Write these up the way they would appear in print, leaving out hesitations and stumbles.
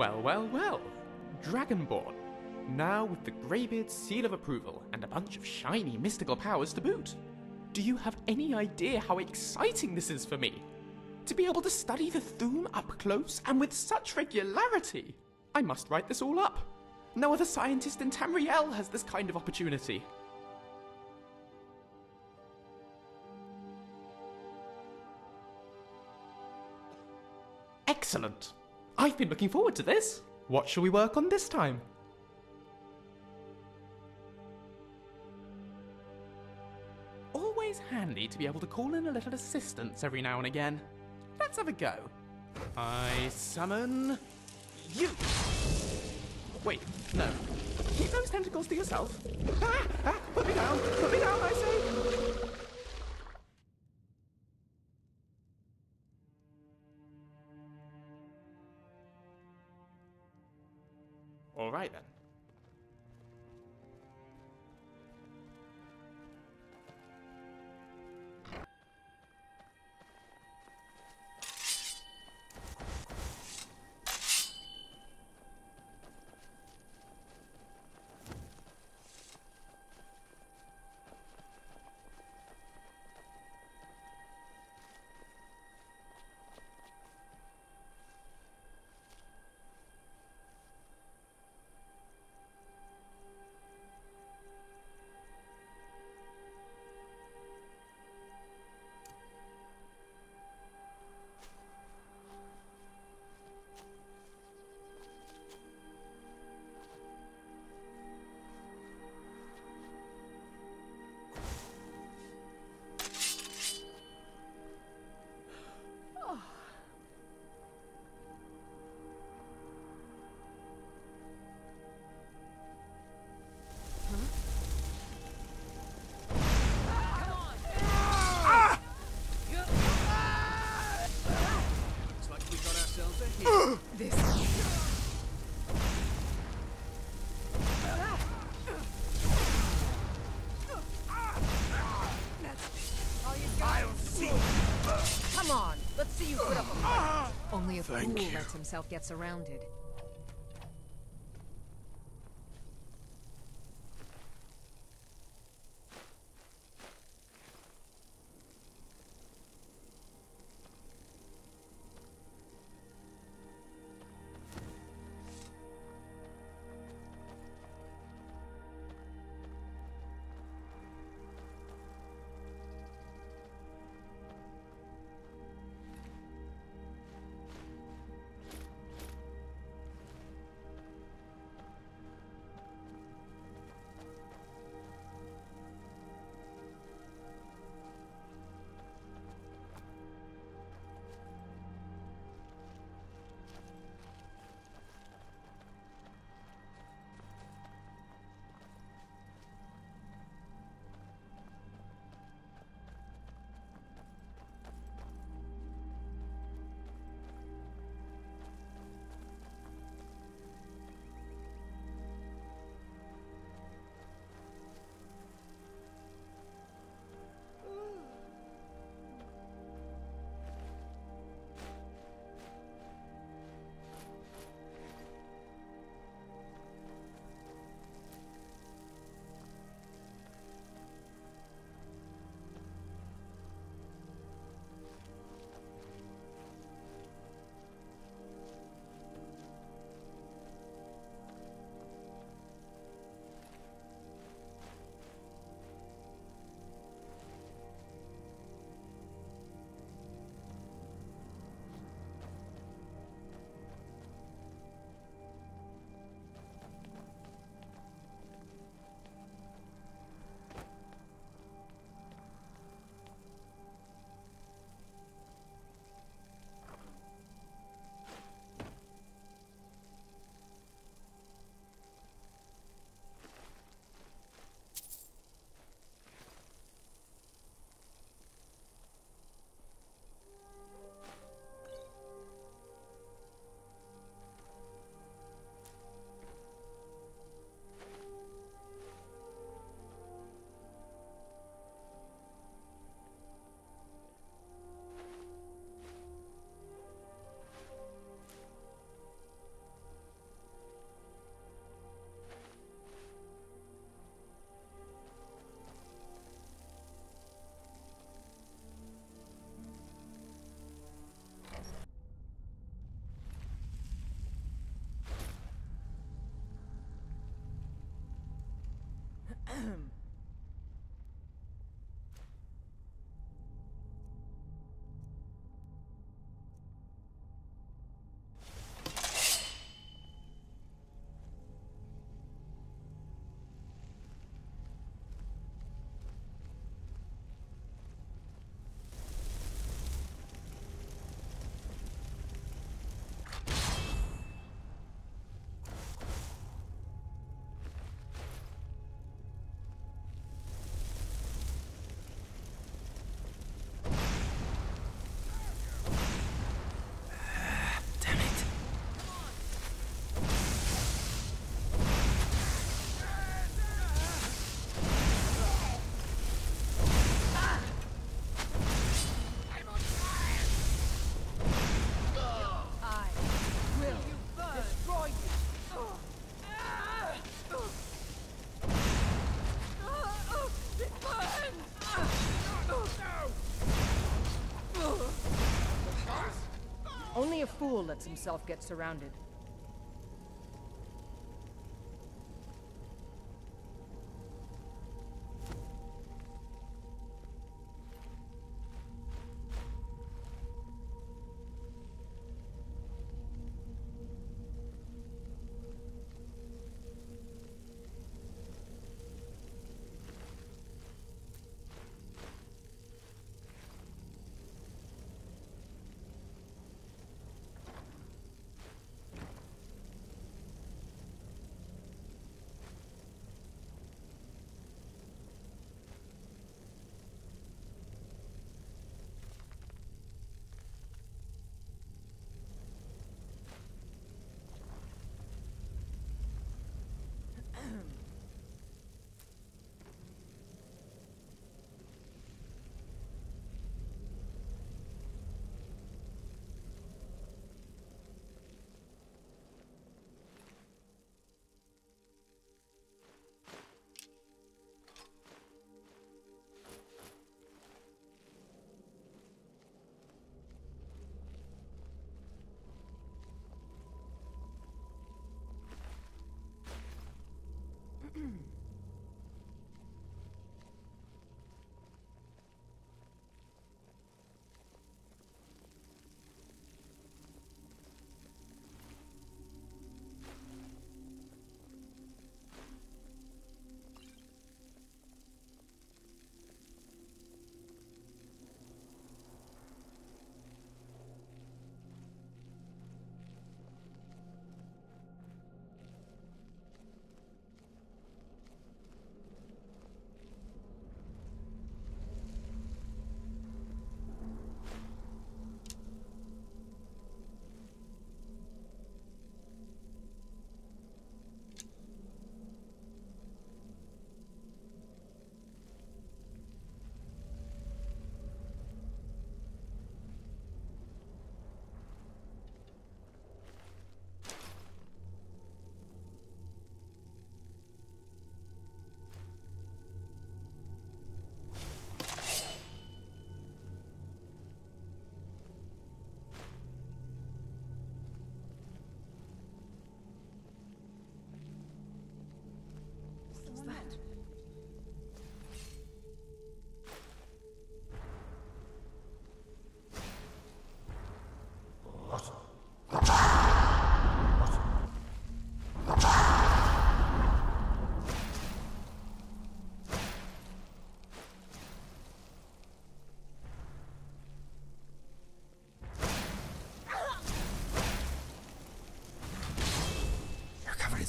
Well. Dragonborn. Now with the Greybeard's seal of approval and a bunch of shiny mystical powers to boot. Do you have any idea how exciting this is for me? To be able to study the Thu'um up close and with such regularity! I must write this all up. No other scientist in Tamriel has this kind of opportunity. Excellent! I've been looking forward to this! What shall we work on this time? Always handy to be able to call in a little assistance every now and again. Let's have a go. I summon... you! Wait, no. Keep those tentacles to yourself. Put me down, I say! All right, then. Only a fool lets himself get surrounded. Only a fool lets himself get surrounded.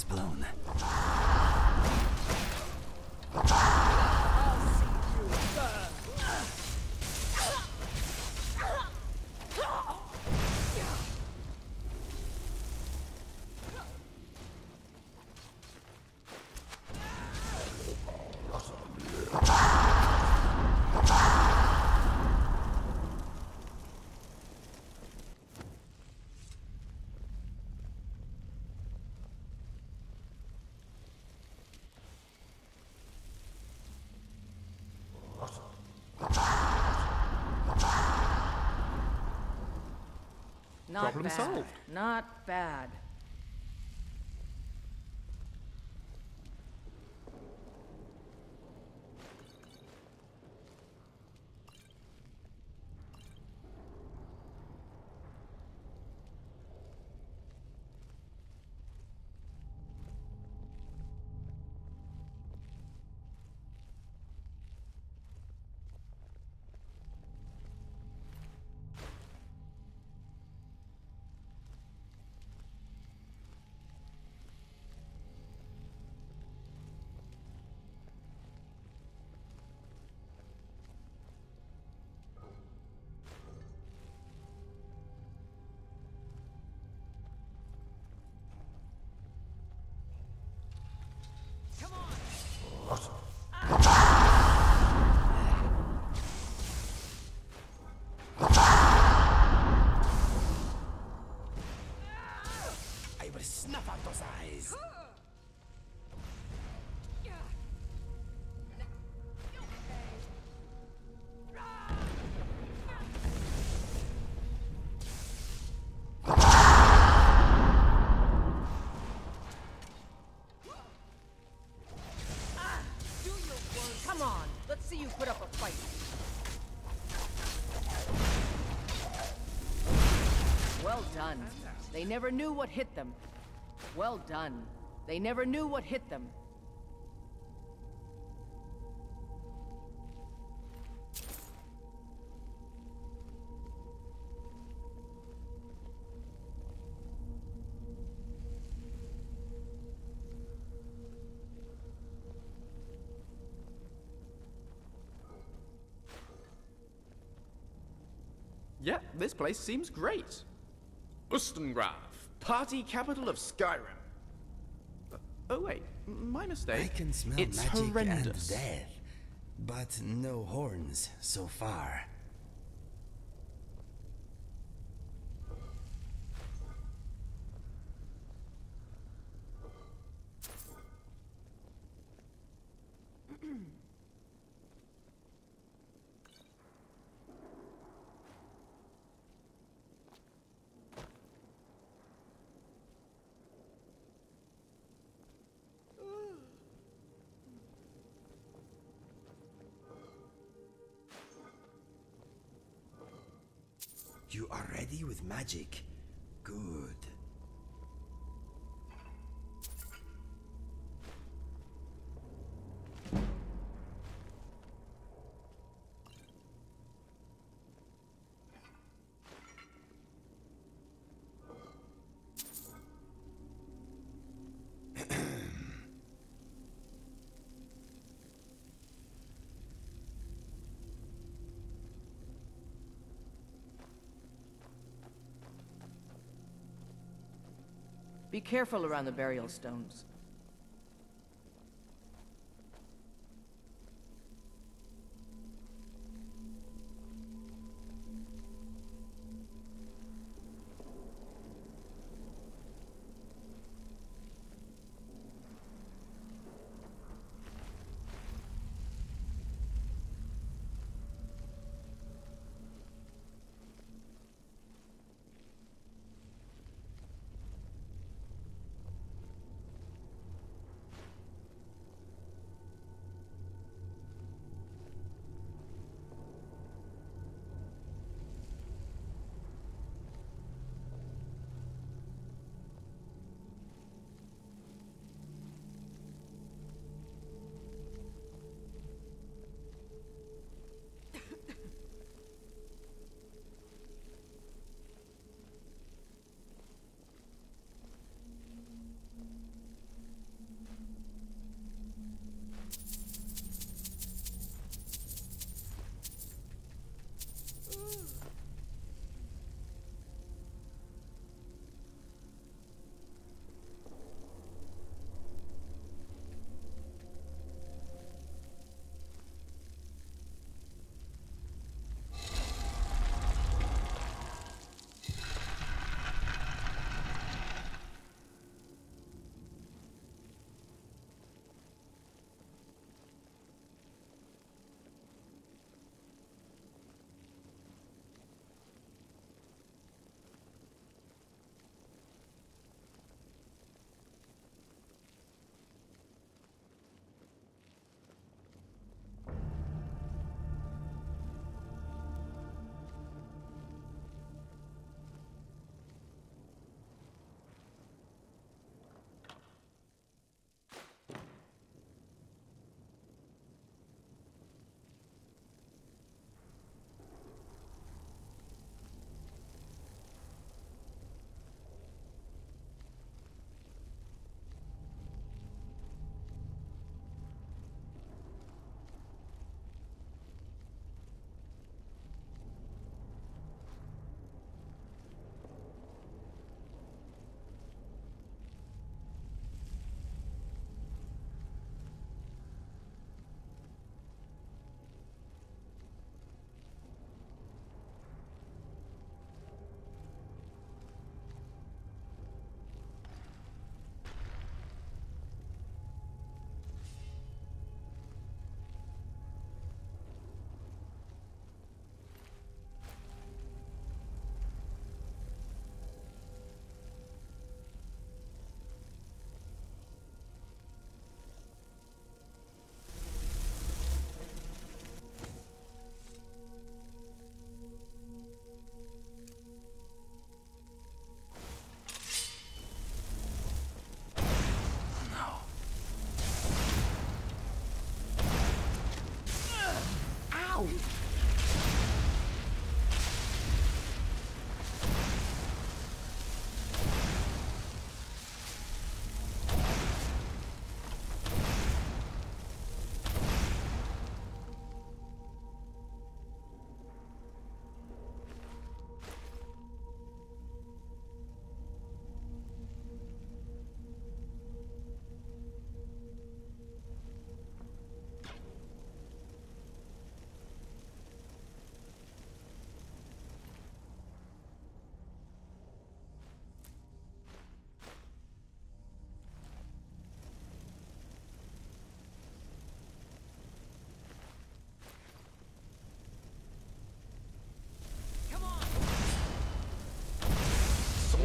Blown. Problem solved. Not bad. those eyes. They never knew what hit them. Well done. They never knew what hit them. Yeah, this place seems great. Ustengrav, party capital of Skyrim. Oh wait, my mistake. I can smell it's magic horrendous. And death, but no horns so far. You are ready with magic. Good. Be careful around the burial stones.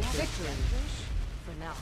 victory for now.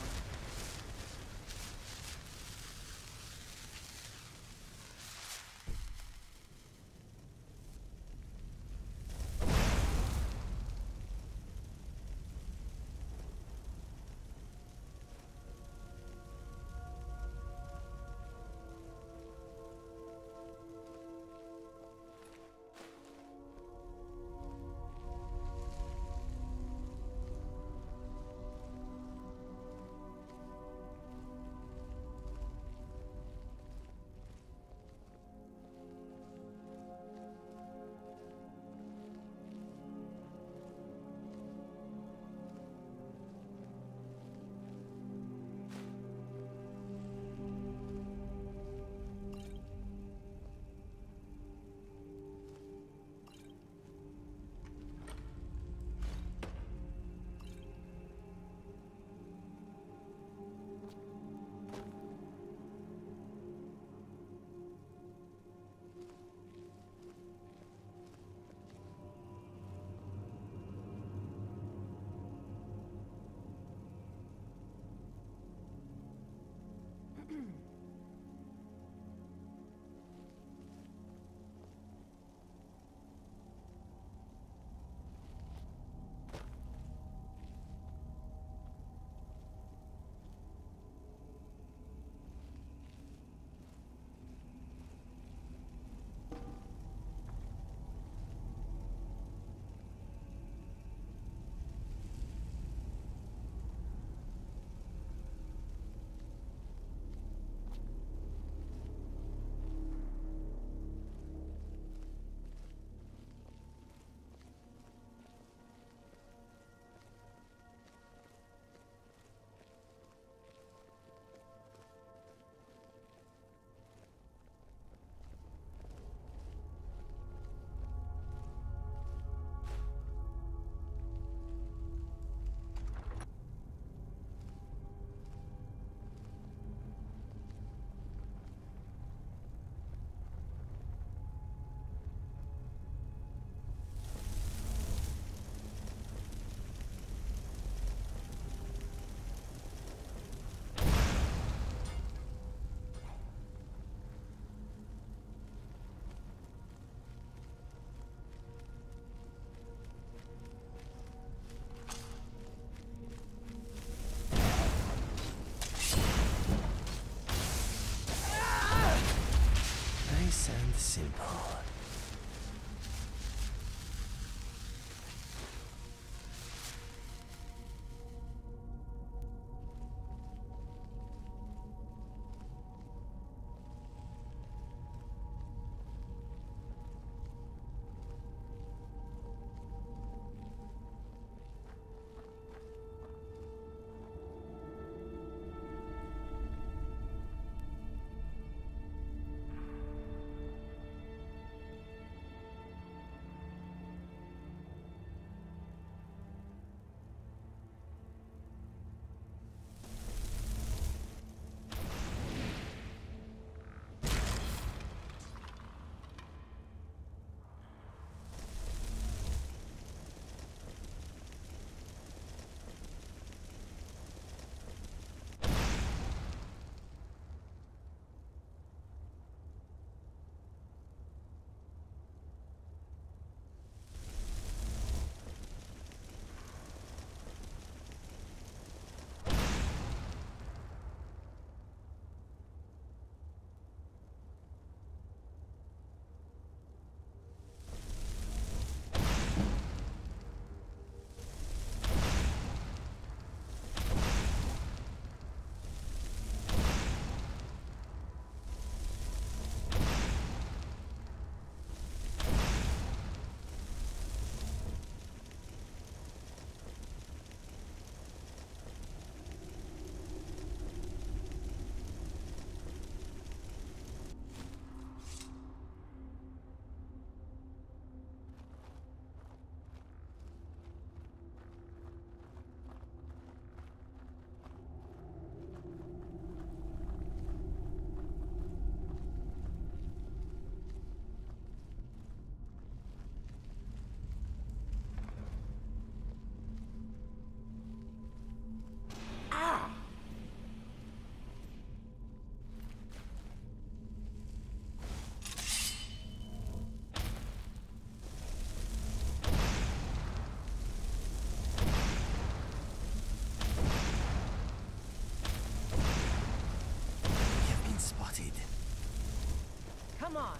Come on.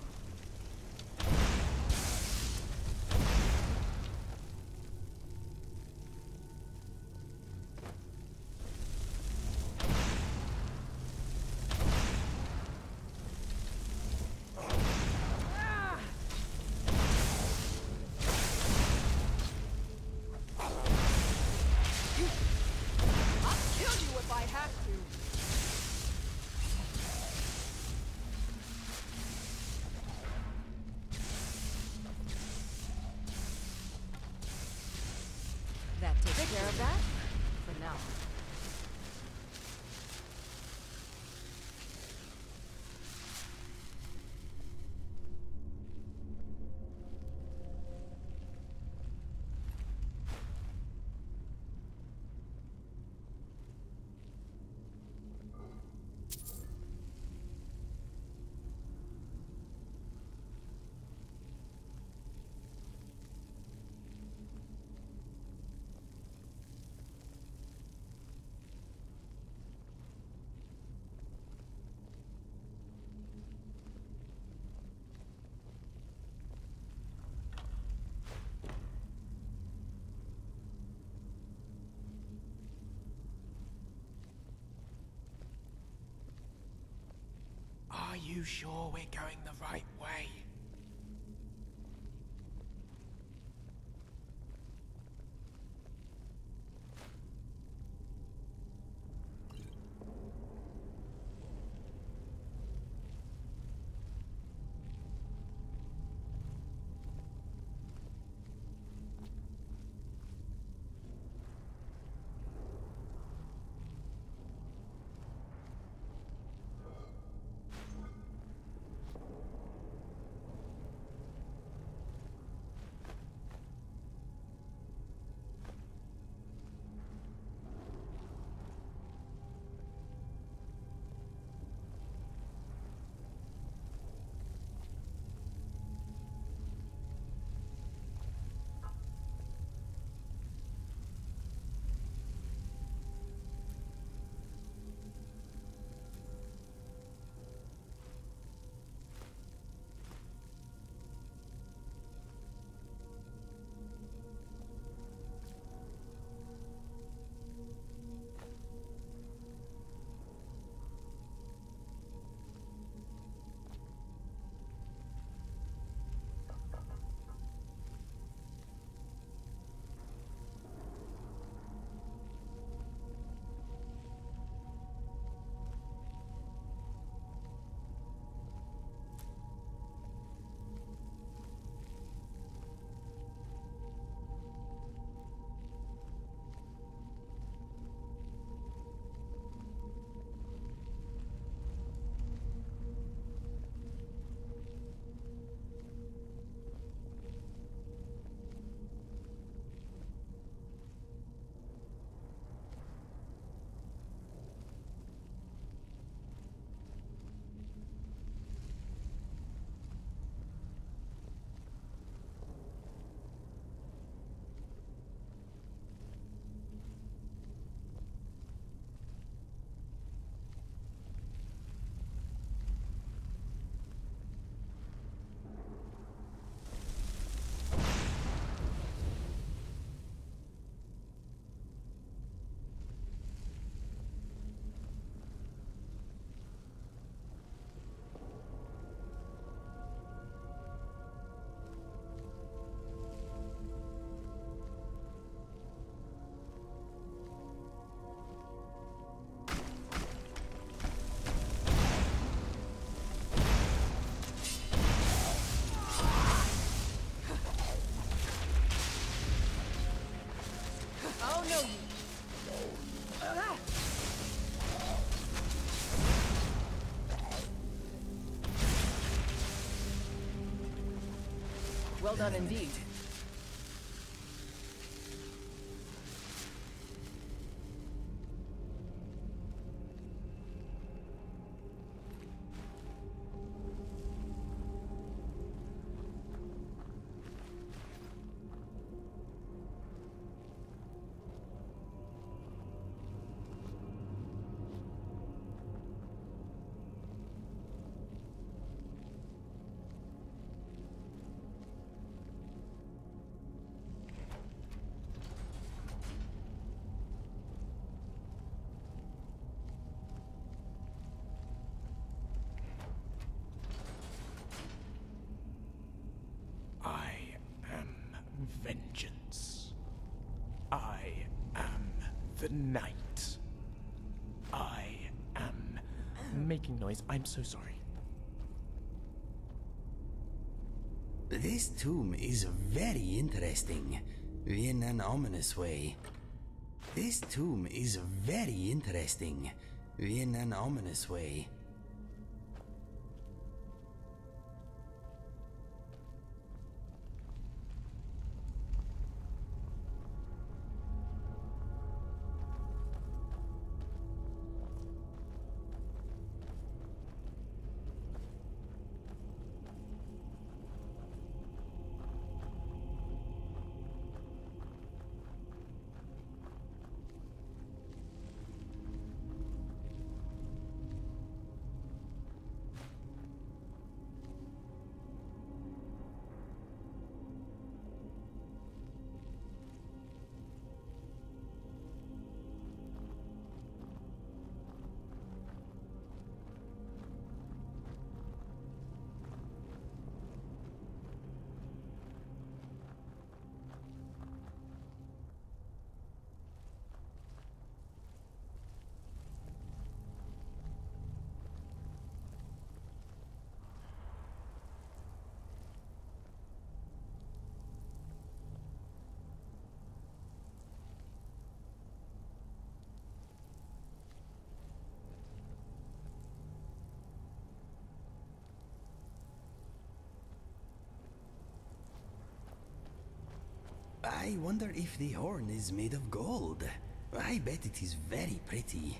Care of that for now. Are you sure we're going the right way? Well done indeed. the night. I am making noise. I'm so sorry. This tomb is very interesting, in an ominous way. This tomb is very interesting, in an ominous way. I wonder if the horn is made of gold. I bet it is very pretty.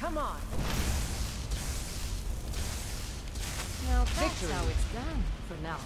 Come on. Now that's victory. How it's done for now.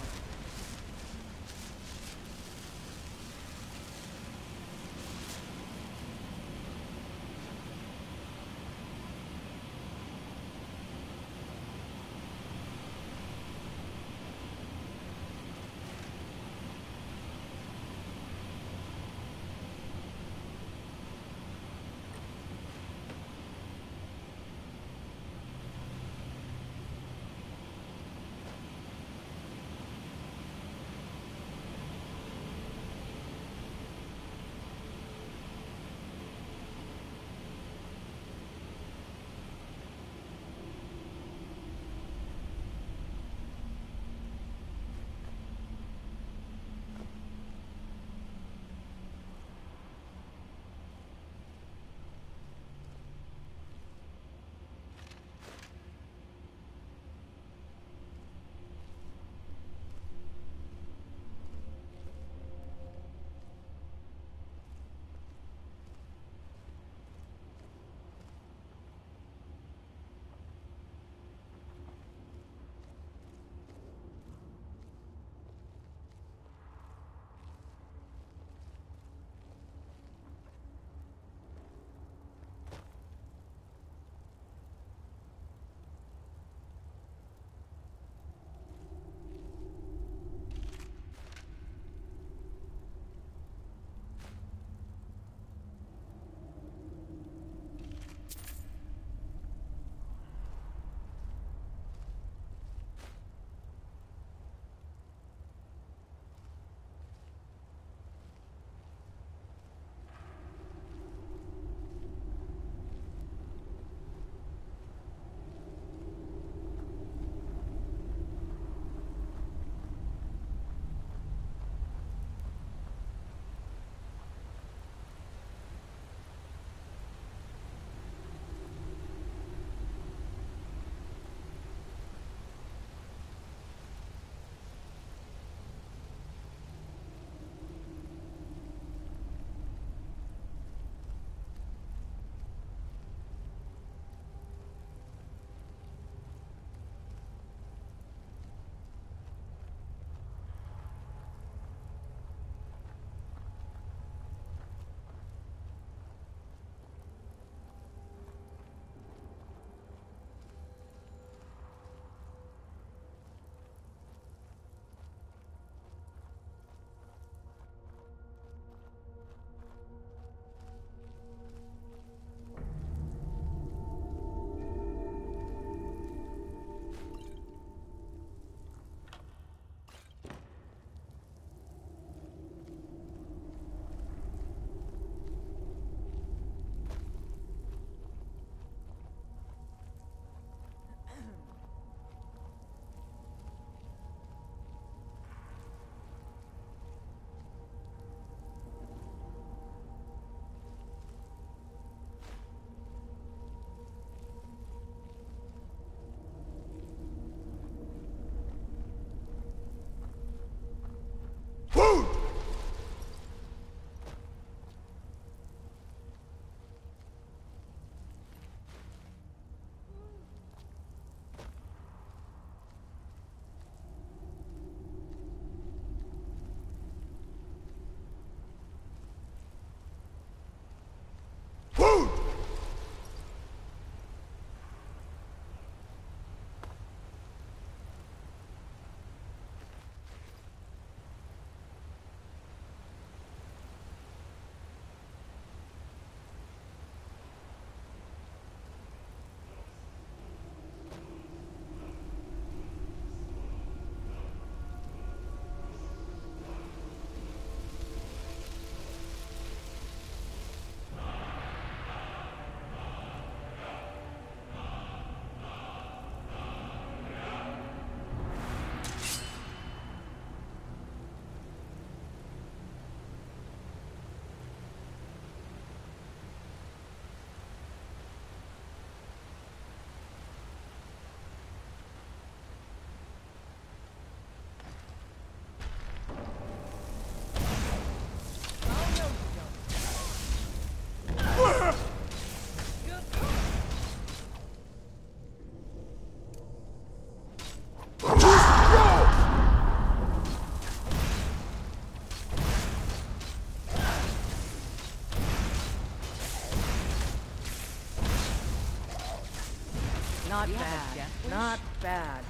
bad. Not bad.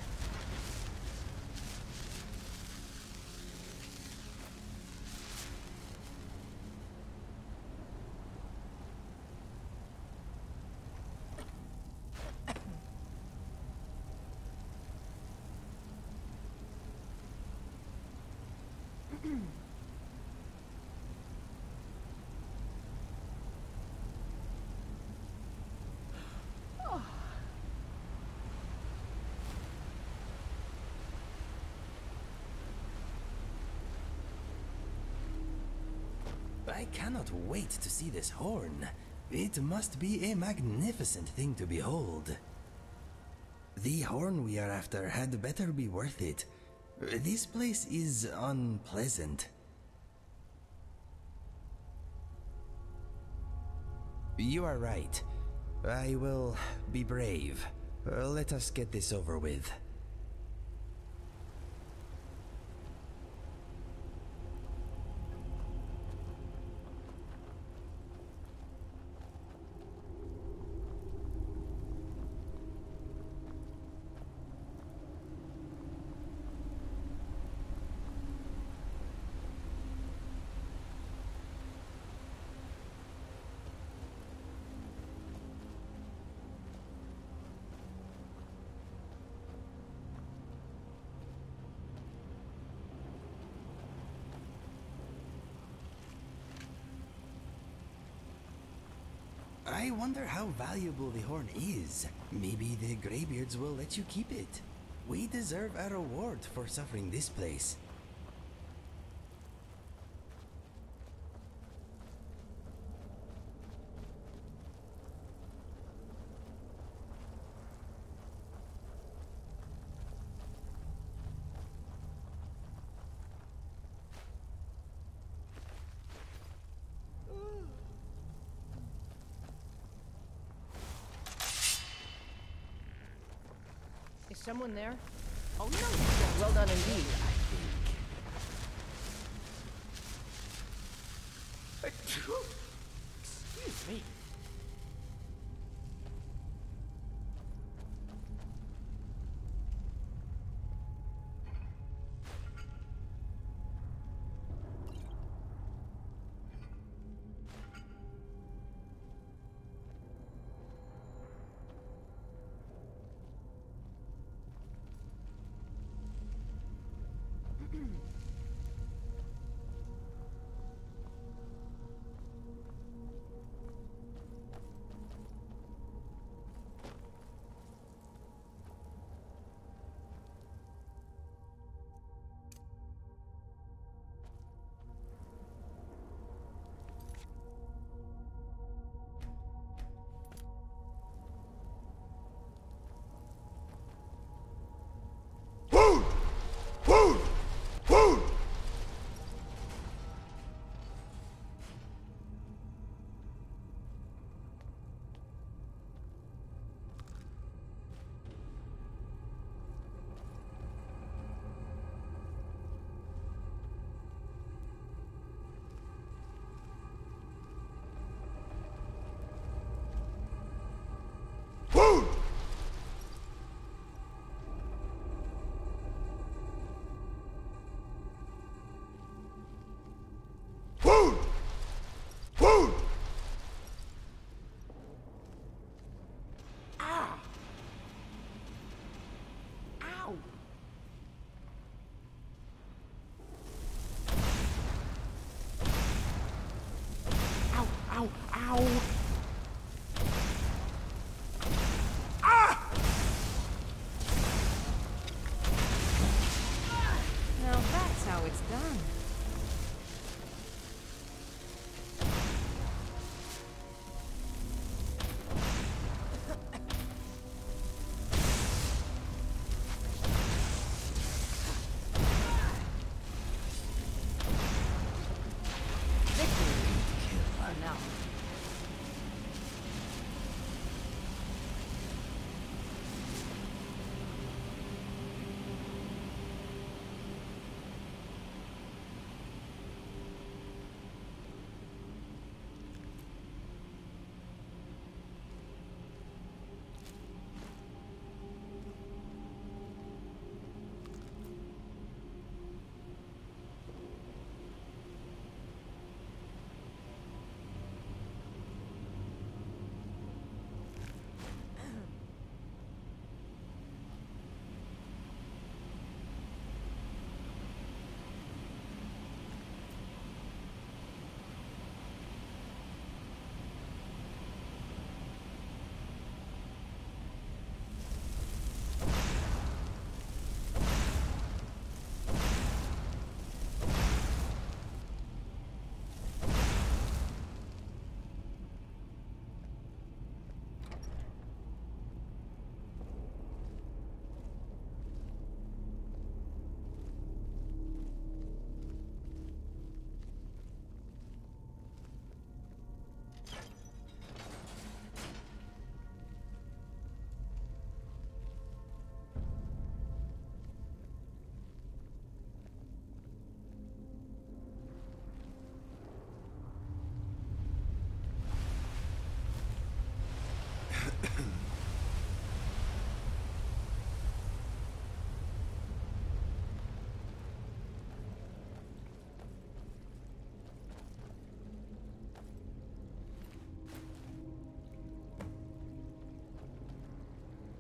I cannot wait to see this horn. It must be a magnificent thing to behold. The horn we are after had better be worth it. This place is unpleasant. You are right. I will be brave. Let us get this over with. I wonder how valuable the horn is. Maybe the Greybeards will let you keep it. We deserve a reward for suffering this place. Someone there? Oh no! Well done indeed, I think. Excuse me.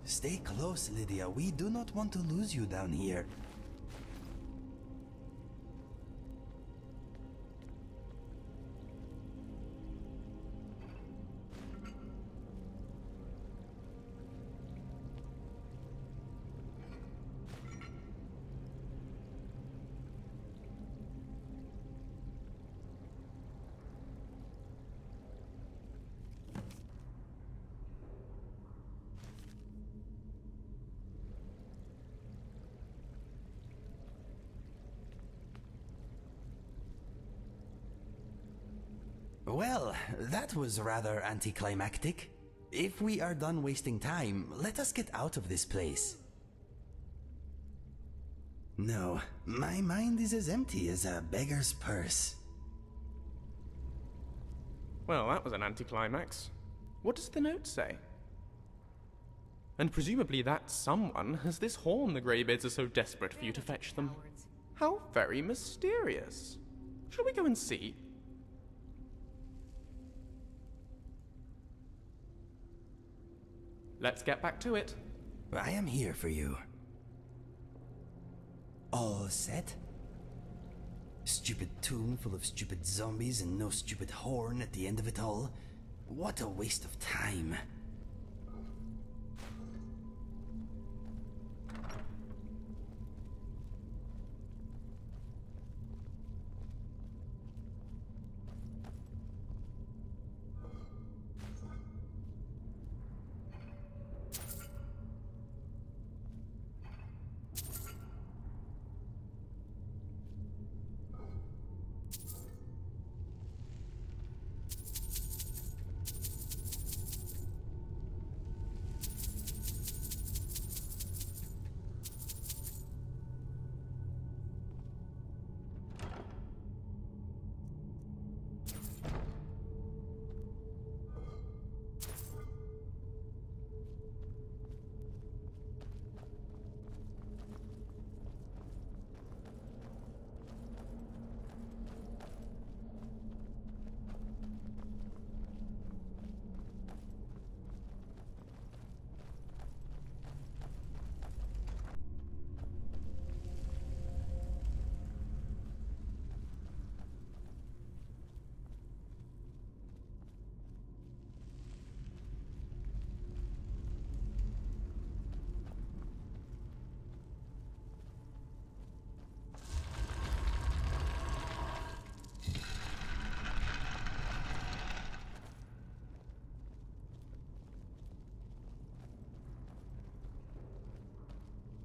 Stay close, Lydia. We do not want to lose you down here. Well, that was rather anticlimactic. If we are done wasting time, let us get out of this place. No, my mind is as empty as a beggar's purse. Well, that was an anticlimax. What does the note say? And presumably that someone has this horn the Greybeards are so desperate for you to fetch them. How very mysterious. Shall we go and see? Let's get back to it. I am here for you. All set? Stupid tomb full of stupid zombies and no stupid horn at the end of it all. What a waste of time.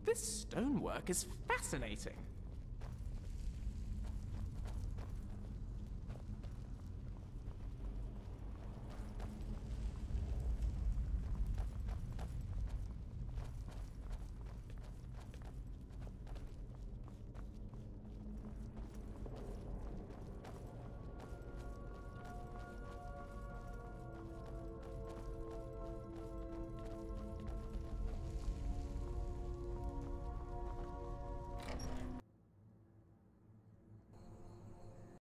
This stonework is fascinating.